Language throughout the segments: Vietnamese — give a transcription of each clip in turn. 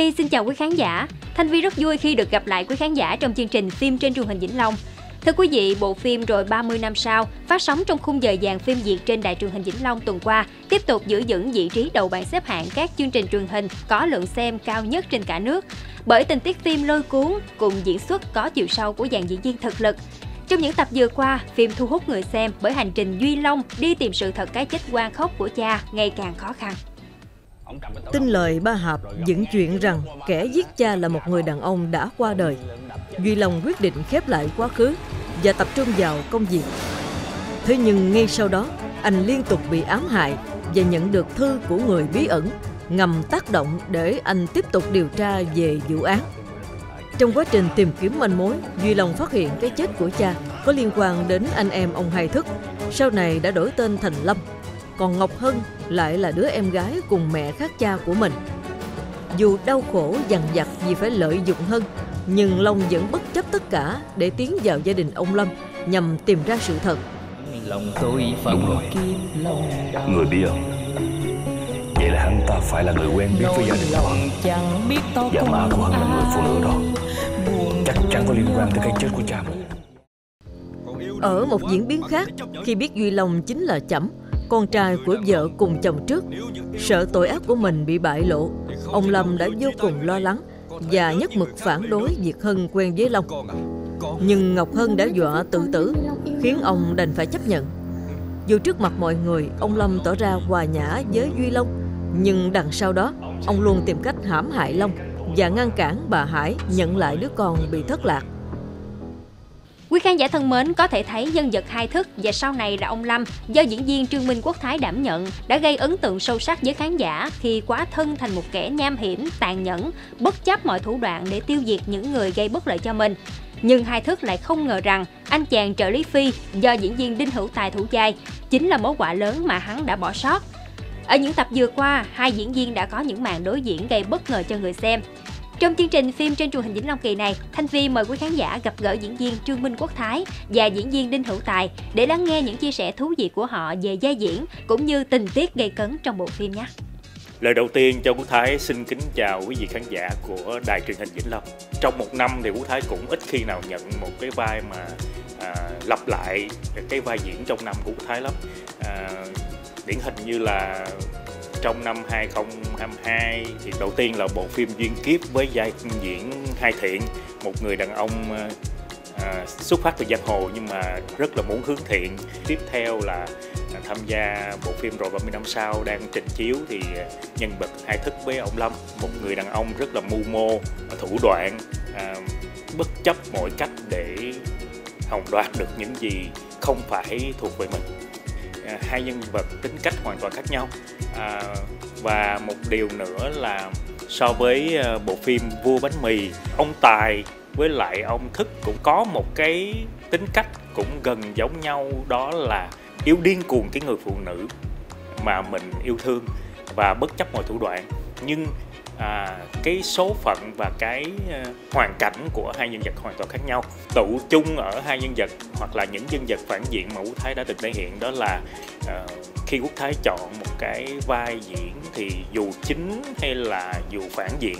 Vy xin chào quý khán giả. Thanh Vy rất vui khi được gặp lại quý khán giả trong chương trình phim trên truyền hình Vĩnh Long. Thưa quý vị, bộ phim Rồi 30 năm sau phát sóng trong khung giờ vàng phim Việt trên đài truyền hình Vĩnh Long tuần qua tiếp tục giữ vững vị trí đầu bảng xếp hạng các chương trình truyền hình có lượng xem cao nhất trên cả nước bởi tình tiết phim lôi cuốn cùng diễn xuất có chiều sâu của dàn diễn viên thực lực. Trong những tập vừa qua, phim thu hút người xem bởi hành trình Duy Long đi tìm sự thật cái chết oan khóc của cha ngày càng khó khăn. Tin lời ba Hạp dẫn chuyện rằng kẻ giết cha là một người đàn ông đã qua đời. Duy Long quyết định khép lại quá khứ và tập trung vào công việc. Thế nhưng ngay sau đó, anh liên tục bị ám hại và nhận được thư của người bí ẩn ngầm tác động để anh tiếp tục điều tra về vụ án. Trong quá trình tìm kiếm manh mối, Duy Long phát hiện cái chết của cha có liên quan đến anh em ông Hai Thức, sau này đã đổi tên thành Lâm. Còn Ngọc Hân lại là đứa em gái cùng mẹ khác cha của mình. Dù đau khổ dằn vặt vì phải lợi dụng Hân, nhưng Long vẫn bất chấp tất cả để tiến vào gia đình ông Lâm nhằm tìm ra sự thật. Đúng rồi, người biết không? Vậy là hắn ta phải là người quen biết với gia đình của Hân. Giả mạo của Hân là người phụ nữ đó, chắc chắn có liên quan tới cái chết của cha mình. Ở một diễn biến khác, khi biết Duy Long chính là Chẩm, con trai của vợ cùng chồng trước, sợ tội ác của mình bị bại lộ, ông Lâm đã vô cùng lo lắng và nhất mực phản đối việc Hân quen với Long. Nhưng Ngọc Hân đã dọa tự tử, khiến ông đành phải chấp nhận. Dù trước mặt mọi người, ông Lâm tỏ ra hòa nhã với Duy Long, nhưng đằng sau đó, ông luôn tìm cách hãm hại Long và ngăn cản bà Hải nhận lại đứa con bị thất lạc. Quý khán giả thân mến, có thể thấy nhân vật Hai Thức và sau này là ông Lâm do diễn viên Trương Minh Quốc Thái đảm nhận đã gây ấn tượng sâu sắc với khán giả khi quá thân thành một kẻ nham hiểm, tàn nhẫn, bất chấp mọi thủ đoạn để tiêu diệt những người gây bất lợi cho mình. Nhưng Hai Thức lại không ngờ rằng anh chàng trợ lý Phi do diễn viên Đinh Hữu Tài thủ vai chính là mối họa lớn mà hắn đã bỏ sót. Ở những tập vừa qua, hai diễn viên đã có những màn đối diễn gây bất ngờ cho người xem. Trong chương trình phim trên truyền hình Vĩnh Long kỳ này, Thanh Vy mời quý khán giả gặp gỡ diễn viên Trương Minh Quốc Thái và diễn viên Đinh Hữu Tài để lắng nghe những chia sẻ thú vị của họ về vai diễn cũng như tình tiết gây cấn trong bộ phim nhé. Lời đầu tiên cho Quốc Thái xin kính chào quý vị khán giả của đài truyền hình Vĩnh Long. Trong một năm thì Quốc Thái cũng ít khi nào nhận một cái vai mà lặp lại cái vai diễn trong năm của Quốc Thái lắm. Điển hình như là trong năm 2022 thì đầu tiên là bộ phim Duyên Kiếp với vai diễn Hai Thiện, một người đàn ông xuất phát từ giang hồ nhưng mà rất là muốn hướng thiện. Tiếp theo là tham gia bộ phim Rồi 30 năm sau đang trình chiếu thì nhân vật Hai Thức với ông Lâm, một người đàn ông rất là mưu mô, thủ đoạn, bất chấp mọi cách để hòng đoạt được những gì không phải thuộc về mình. Hai nhân vật tính cách hoàn toàn khác nhau. Và một điều nữa là so với bộ phim Vua Bánh Mì, ông Tài với lại ông Thức cũng có một cái tính cách cũng gần giống nhau, đó là yêu điên cuồng cái người phụ nữ mà mình yêu thương và bất chấp mọi thủ đoạn. Nhưng cái số phận và cái hoàn cảnh của hai nhân vật hoàn toàn khác nhau. Tụ chung ở hai nhân vật hoặc là những nhân vật phản diện mà Quốc Thái đã từng thể hiện đó là khi Quốc Thái chọn một cái vai diễn thì dù chính hay là dù phản diện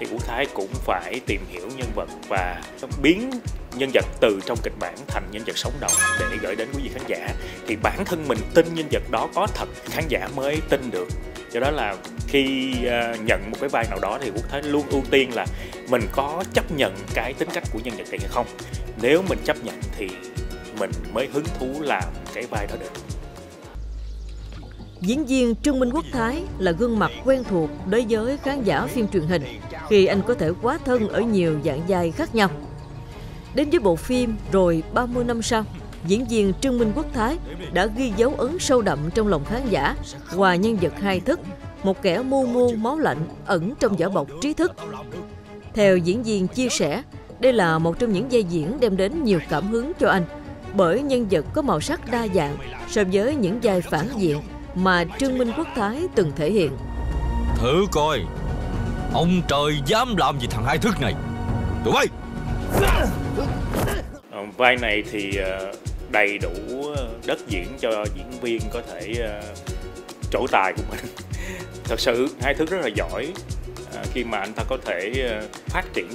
thì Quốc Thái cũng phải tìm hiểu nhân vật và biến nhân vật từ trong kịch bản thành nhân vật sống động để gửi đến quý vị khán giả. Thì bản thân mình tin nhân vật đó có thật, khán giả mới tin được. Do đó là khi nhận một cái vai nào đó thì Quốc Thái luôn ưu tiên là mình có chấp nhận cái tính cách của nhân vật này hay không. Nếu mình chấp nhận thì mình mới hứng thú làm cái vai đó được. Diễn viên Trương Minh Quốc Thái là gương mặt quen thuộc đối với khán giả phim truyền hình khi anh có thể quá thân ở nhiều dạng vai khác nhau. Đến với bộ phim Rồi 30 năm sau, diễn viên Trương Minh Quốc Thái đã ghi dấu ấn sâu đậm trong lòng khán giả qua nhân vật Hai Thức, một kẻ mưu mô máu lạnh ẩn trong vỏ bọc trí thức. Theo diễn viên chia sẻ, đây là một trong những vai diễn đem đến nhiều cảm hứng cho anh bởi nhân vật có màu sắc đa dạng so với những vai phản diện mà Trương Minh Quốc Thái từng thể hiện. Thử coi, ông trời dám làm gì thằng Hai Thức này. Tụi bay! Vai này thì đầy đủ đất diễn cho diễn viên có thể trổ tài của mình. Thật sự Hai Thức rất là giỏi, khi mà anh ta có thể phát triển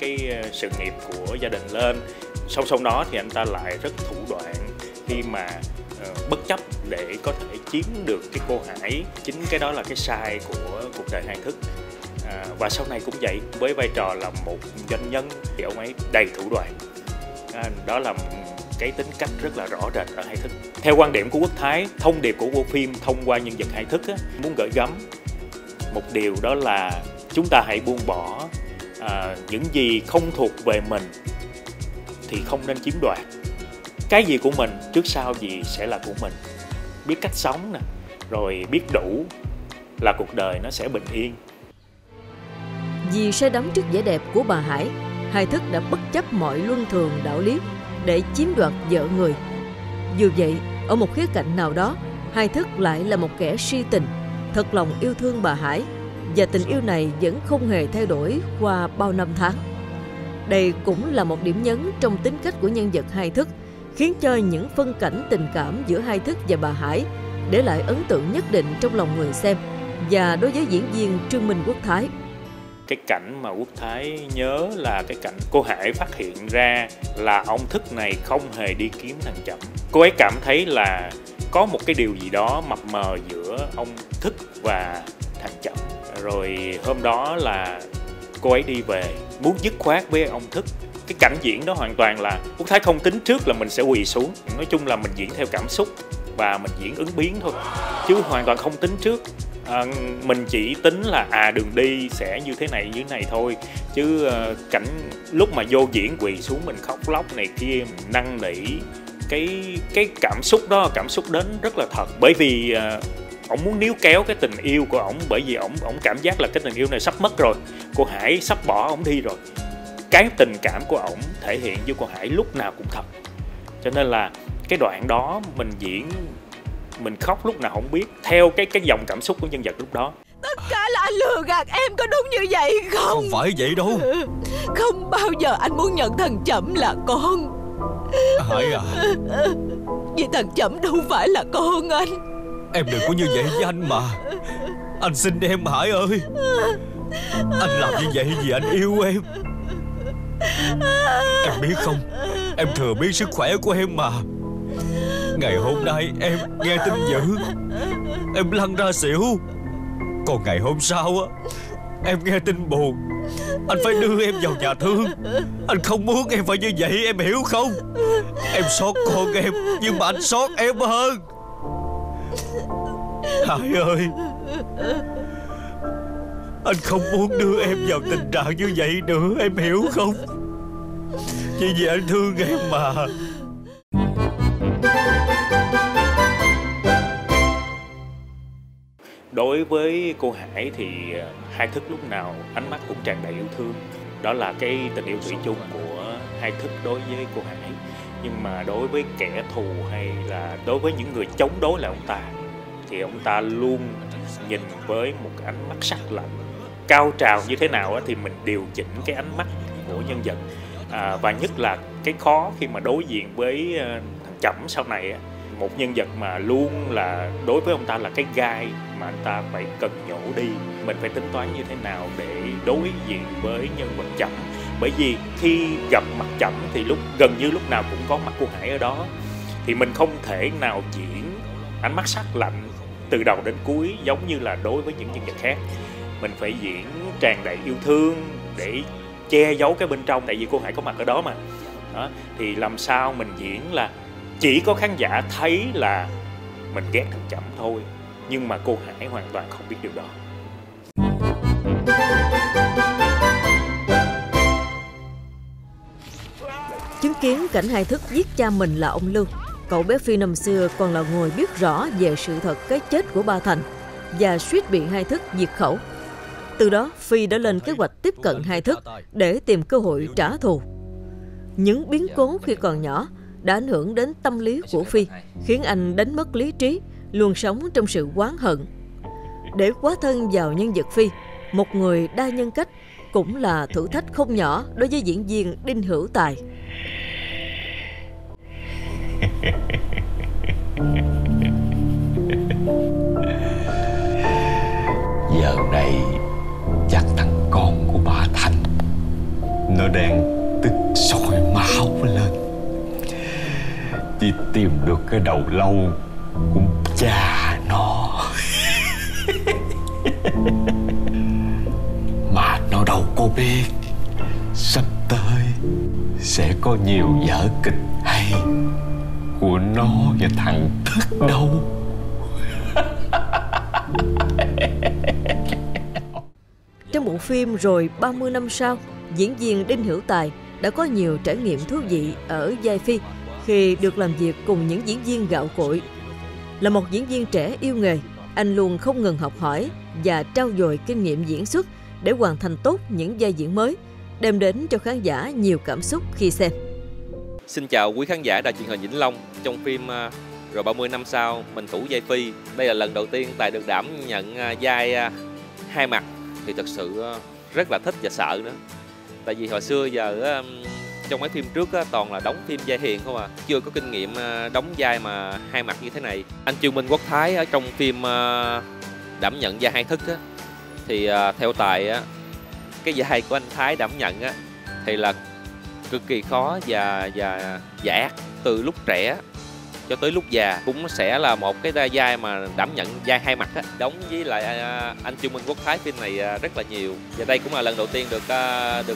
cái sự nghiệp của gia đình lên. Song song đó thì anh ta lại rất thủ đoạn khi mà bất chấp để có thể chiếm được cái cô Hải. Chính cái đó là cái sai của cuộc đời Hàn Thức. Và sau này cũng vậy, với vai trò là một doanh nhân thì ông ấy đầy thủ đoạn. Đó là cái tính cách rất là rõ rệt ở Hải Thức. Theo quan điểm của Quốc Thái, thông điệp của bộ phim thông qua nhân vật Hải Thức muốn gửi gắm một điều, đó là chúng ta hãy buông bỏ những gì không thuộc về mình thì không nên chiếm đoạt. Cái gì của mình trước sau gì sẽ là của mình. Biết cách sống nè, rồi biết đủ là cuộc đời nó sẽ bình yên. Vì say đắm trước vẻ đẹp của bà Hải, Hải Thức đã bất chấp mọi luân thường đạo lý để chiếm đoạt vợ người. Dù vậy, ở một khía cạnh nào đó, Hải Thức lại là một kẻ si tình, thật lòng yêu thương bà Hải, và tình yêu này vẫn không hề thay đổi qua bao năm tháng. Đây cũng là một điểm nhấn trong tính cách của nhân vật Hải Thức, khiến cho những phân cảnh tình cảm giữa Hải Thức và bà Hải để lại ấn tượng nhất định trong lòng người xem và đối với diễn viên Trương Minh Quốc Thái. Cái cảnh mà Quốc Thái nhớ là cái cảnh cô Hải phát hiện ra là ông Thức này không hề đi kiếm thằng Chậm. Cô ấy cảm thấy là có một cái điều gì đó mập mờ giữa ông Thức và thằng Chậm. Rồi hôm đó là cô ấy đi về muốn dứt khoát với ông Thức. Cái cảnh diễn đó hoàn toàn là Quốc Thái không tính trước là mình sẽ quỳ xuống. Nói chung là mình diễn theo cảm xúc và mình diễn ứng biến thôi, chứ hoàn toàn không tính trước. Mình chỉ tính là đường đi sẽ như thế này thôi, chứ cảnh lúc mà vô diễn quỳ xuống mình khóc lóc này kia, mình năn nỉ, cái cảm xúc đó, cảm xúc đến rất là thật. Bởi vì ổng muốn níu kéo cái tình yêu của ổng, bởi vì ổng cảm giác là cái tình yêu này sắp mất rồi, cô Hải sắp bỏ ổng đi rồi. Cái tình cảm của ổng thể hiện với cô Hải lúc nào cũng thật, cho nên là cái đoạn đó mình diễn, mình khóc lúc nào không biết, theo cái dòng cảm xúc của nhân vật lúc đó. Tất cả là anh lừa gạt em, có đúng như vậy không? Không phải vậy đâu. Không bao giờ anh muốn nhận thằng Chậm là con. Hải à, vì thằng Chậm đâu phải là con anh. Em đừng có như vậy với anh mà. Anh xin em Hải ơi. Anh làm như vậy vì anh yêu em. Em biết không, em thừa biết sức khỏe của em mà. Ngày hôm nay em nghe tin dữ, em lăn ra xỉu. Còn ngày hôm sau á, em nghe tin buồn, anh phải đưa em vào nhà thương. Anh không muốn em phải như vậy, em hiểu không? Em xót con em, nhưng mà anh xót em hơn. Hải ơi, anh không muốn đưa em vào tình trạng như vậy nữa, em hiểu không? Chỉ vì anh thương em mà. Đối với cô Hải thì Hải Thức lúc nào ánh mắt cũng tràn đầy yêu thương. Đó là cái tình yêu thủy chung của Hải Thức đối với cô Hải. Nhưng mà đối với kẻ thù hay là đối với những người chống đối lại ông ta, thì ông ta luôn nhìn với một cái ánh mắt sắc lạnh. Cao trào như thế nào thì mình điều chỉnh cái ánh mắt của nhân vật. Và nhất là cái khó khi mà đối diện với thằng Chậm sau này. Một nhân vật mà luôn là đối với ông ta là cái gai mà anh ta phải cần nhổ đi. Mình phải tính toán như thế nào để đối diện với nhân vật Chậm. Bởi vì khi gặp mặt Chậm thì gần như lúc nào cũng có mặt cô Hải ở đó. Thì mình không thể nào diễn ánh mắt sắc lạnh từ đầu đến cuối giống như là đối với những nhân vật khác. Mình phải diễn tràn đầy yêu thương để che giấu cái bên trong, tại vì cô Hải có mặt ở đó mà. Đó. Thì làm sao mình diễn là chỉ có khán giả thấy là mình ghét thằng Chậm thôi, nhưng mà cô Hải hoàn toàn không biết điều đó. Chứng kiến cảnh Hải Thức giết cha mình là ông Lưu, cậu bé Phi năm xưa còn là người biết rõ về sự thật cái chết của ba Thành và suýt bị Hải Thức diệt khẩu. Từ đó Phi đã lên kế hoạch tiếp cận Hải Thức để tìm cơ hội trả thù. Những biến cố khi còn nhỏ đã ảnh hưởng đến tâm lý của Phi, khiến anh đánh mất lý trí, luôn sống trong sự oán hận. Để quá thân vào nhân vật Phi, một người đa nhân cách cũng là thử thách không nhỏ đối với diễn viên Đinh Hữu Tài. Giờ này chắc thằng đang tức sôi máu lên. Chỉ tìm được cái đầu lâu cũng cha nó. Mà nó đâu có biết sắp tới sẽ có nhiều vở kịch hay của nó và thằng Thức đâu. Trong bộ phim Rồi 30 năm sau, diễn viên Đinh Hữu Tài đã có nhiều trải nghiệm thú vị ở vai Phi khi được làm việc cùng những diễn viên gạo cội. Là một diễn viên trẻ yêu nghề, anh luôn không ngừng học hỏi và trau dồi kinh nghiệm diễn xuất để hoàn thành tốt những vai diễn mới, đem đến cho khán giả nhiều cảm xúc khi xem. Xin chào quý khán giả đài truyền hình Vĩnh Long. Trong phim Rồi 30 năm sau, mình thủ vai Phi. Đây là lần đầu tiên Tài được đảm nhận vai hai mặt, thì thật sự rất là thích và sợ nữa. Tại vì hồi xưa giờ trong mấy phim trước toàn là đóng phim vai hiền không à, chưa có kinh nghiệm đóng vai mà hai mặt như thế này. Anh Trương Minh Quốc Thái ở trong phim đảm nhận vai Hai Thức thì theo Tài cái vai của anh Thái đảm nhận thì là cực kỳ khó và ác. Từ lúc trẻ cho tới lúc già cũng sẽ là một cái vai mà đảm nhận vai hai mặt á. Đóng với lại anh Trương Minh Quốc Thái phim này rất là nhiều, và đây cũng là lần đầu tiên được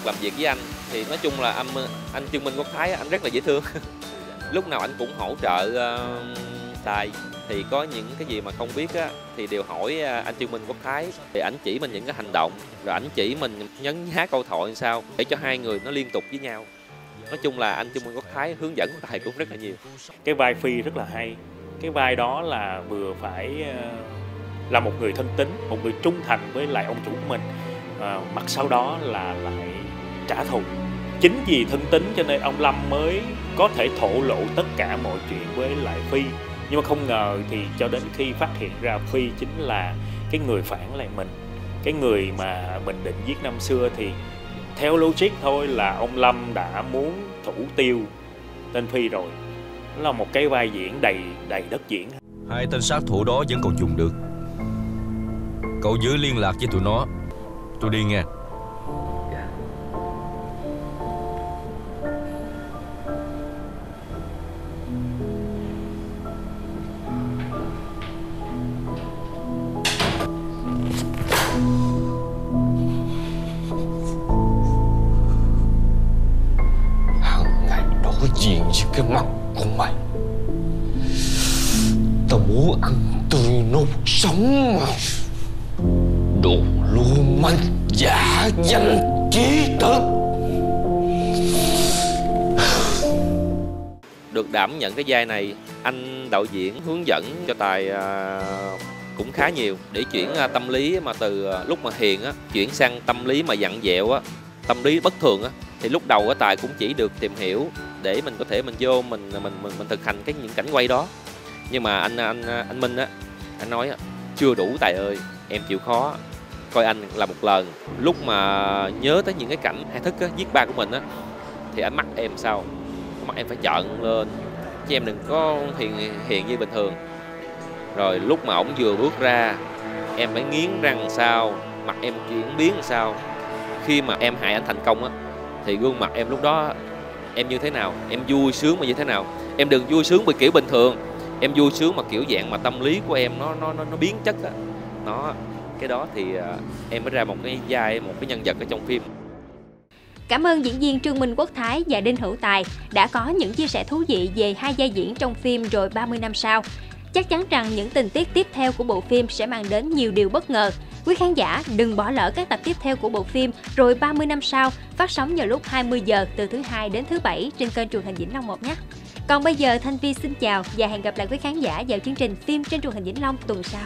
làm việc với anh. Thì nói chung là anh Trương Minh Quốc Thái anh rất là dễ thương. Lúc nào anh cũng hỗ trợ Tài, thì có những cái gì mà không biết á thì đều hỏi anh Trương Minh Quốc Thái, thì ảnh chỉ mình những cái hành động, rồi ảnh chỉ mình nhấn nhá câu thoại sao để cho hai người nó liên tục với nhau. Nói chung là anh Trương Minh Quốc Thái hướng dẫn của Tài cũng rất là nhiều. Cái vai Phi rất là hay. Cái vai đó là vừa phải là một người thân tín, một người trung thành với lại ông chủ của mình, mặt sau đó là lại trả thù. Chính vì thân tín cho nên ông Lâm mới có thể thổ lộ tất cả mọi chuyện với lại Phi. Nhưng mà không ngờ thì cho đến khi phát hiện ra Phi chính là cái người phản lại mình, cái người mà mình định giết năm xưa, thì theo logic thôi là ông Lâm đã muốn thủ tiêu tên Phi rồi. Đó là một cái vai diễn đầy đất diễn. Hai tên sát thủ đó vẫn còn dùng được. Cậu giữ liên lạc với tụi nó. Tôi đi nghe. Cái mặt của mày, tao muốn ăn tươi nốt sống mày. Đồ lưu manh giả danh trí thức. Được đảm nhận cái vai này, anh đạo diễn hướng dẫn cho Tài cũng khá nhiều, để chuyển tâm lý mà từ lúc mà hiền á chuyển sang tâm lý mà dặn dẹo á, tâm lý bất thường á. Thì lúc đầu Tài cũng chỉ được tìm hiểu để mình có thể mình vô mình thực hành những cảnh quay đó. Nhưng mà anh Minh á, anh nói chưa đủ Tài ơi, em chịu khó coi anh là một lần. Lúc mà nhớ tới những cái cảnh Hai Thức á, giết ba của mình á, thì ánh mắt em sao, mắt em phải trợn lên, chứ em đừng có hiền như bình thường. Rồi lúc mà ổng vừa bước ra, em phải nghiến răng sao, mặt em chuyển biến sao. Khi mà em hại anh thành công á, thì gương mặt em lúc đó em như thế nào, em vui sướng mà như thế nào. Em đừng vui sướng kiểu bình thường, em vui sướng mà kiểu dạng mà tâm lý của em nó biến chất á. Nó cái đó thì em mới ra một cái vai, một cái nhân vật ở trong phim. Cảm ơn diễn viên Trương Minh Quốc Thái và Đinh Hữu Tài đã có những chia sẻ thú vị về hai vai diễn trong phim Rồi 30 năm sau. Chắc chắn rằng những tình tiết tiếp theo của bộ phim sẽ mang đến nhiều điều bất ngờ. Quý khán giả đừng bỏ lỡ các tập tiếp theo của bộ phim Rồi 30 năm sau, phát sóng vào lúc 20 giờ từ thứ Hai đến thứ Bảy trên kênh truyền hình Vĩnh Long 1 nhé. Còn bây giờ Thanh Vi xin chào và hẹn gặp lại quý khán giả vào chương trình Phim trên truyền hình Vĩnh Long tuần sau.